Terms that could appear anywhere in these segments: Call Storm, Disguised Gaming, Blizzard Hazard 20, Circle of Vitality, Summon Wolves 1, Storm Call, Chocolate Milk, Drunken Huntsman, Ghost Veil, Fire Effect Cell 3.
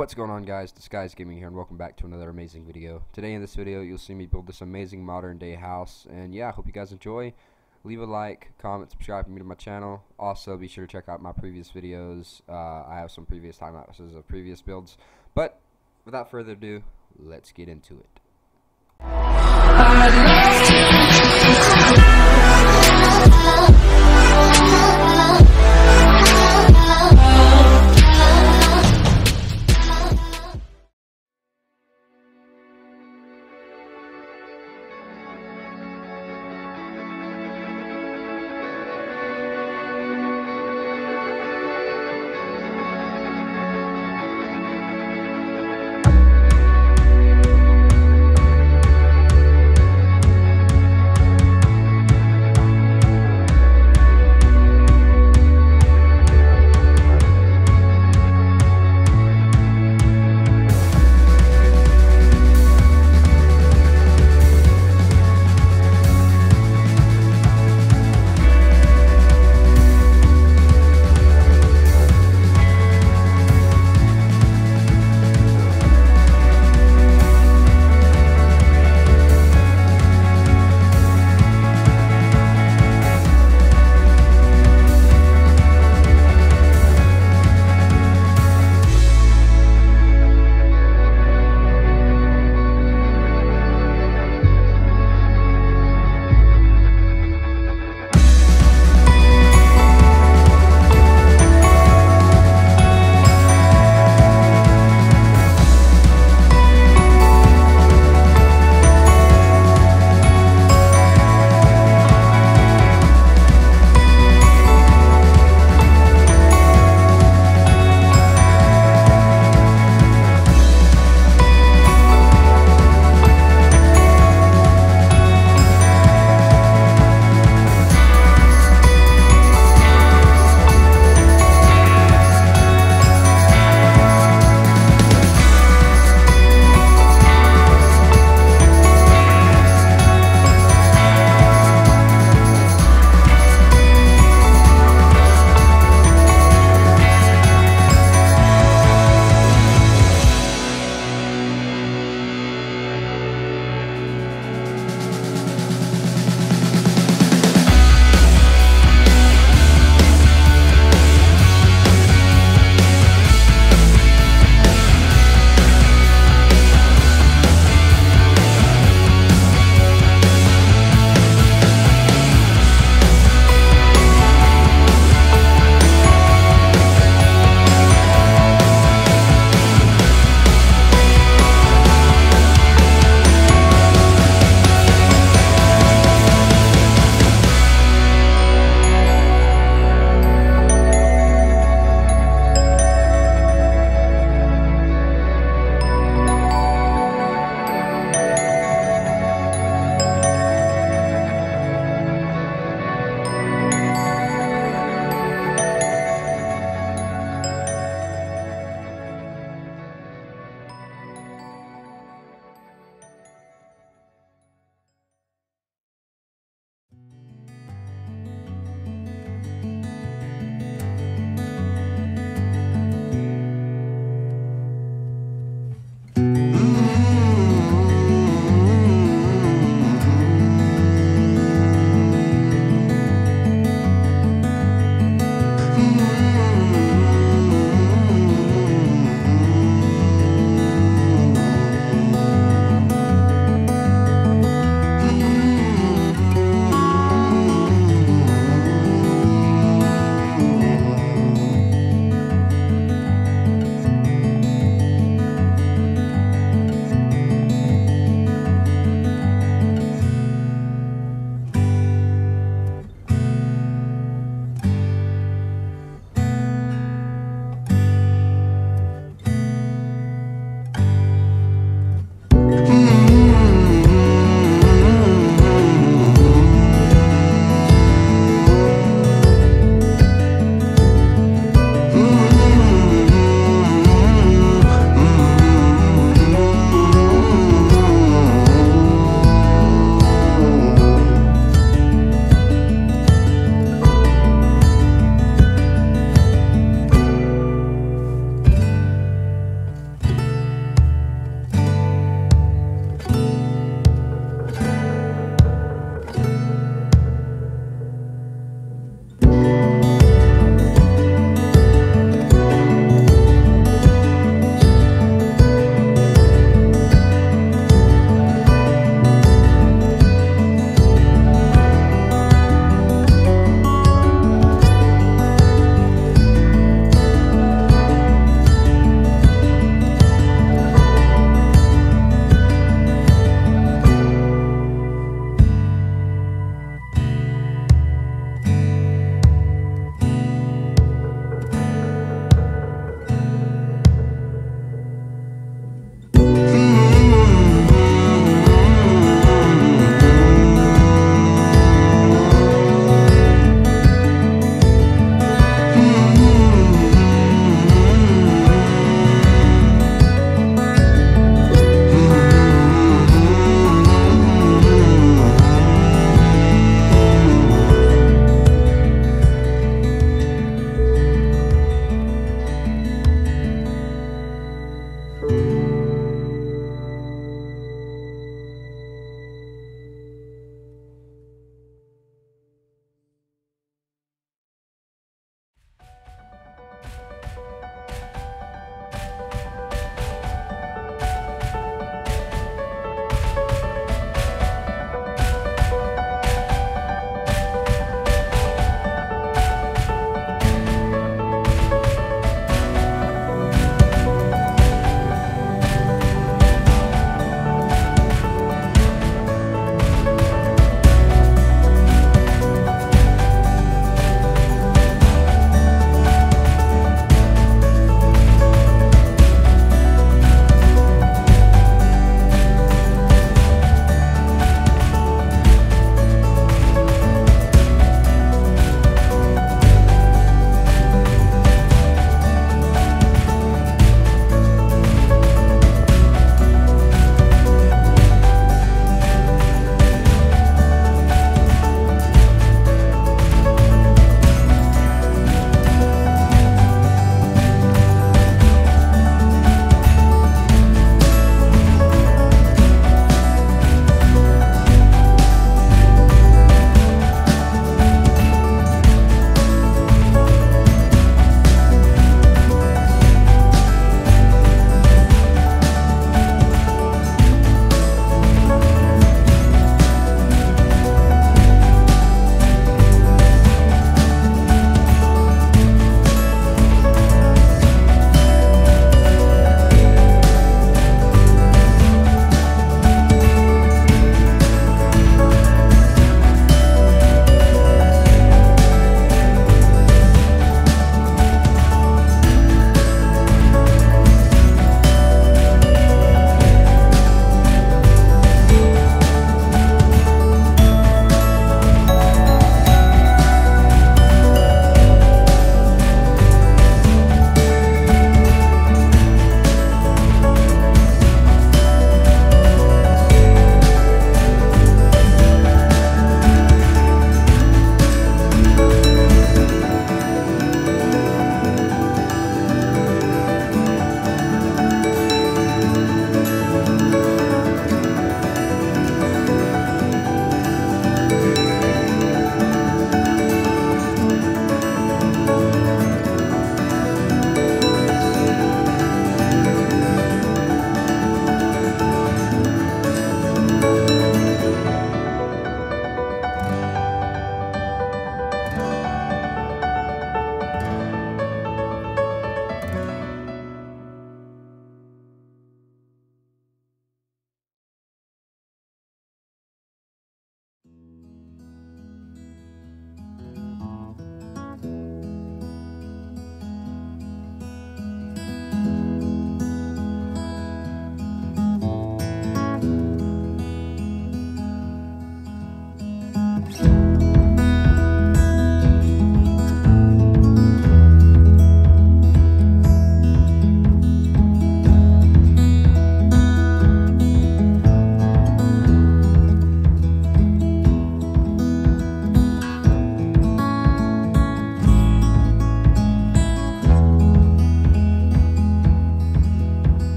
What's going on, guys? Disguised Gaming here, and welcome back to another amazing video. Today in this video, you'll see me build this amazing modern day house, and yeah, I hope you guys enjoy. Leave a like, comment, subscribe to me to my channel. Also, be sure to check out my previous videos. I have some previous time lapses of previous builds, but without further ado, let's get into it.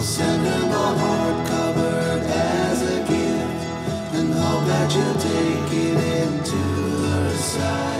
I'll send him a heart covered as a gift, and hope that you'll take it into her side.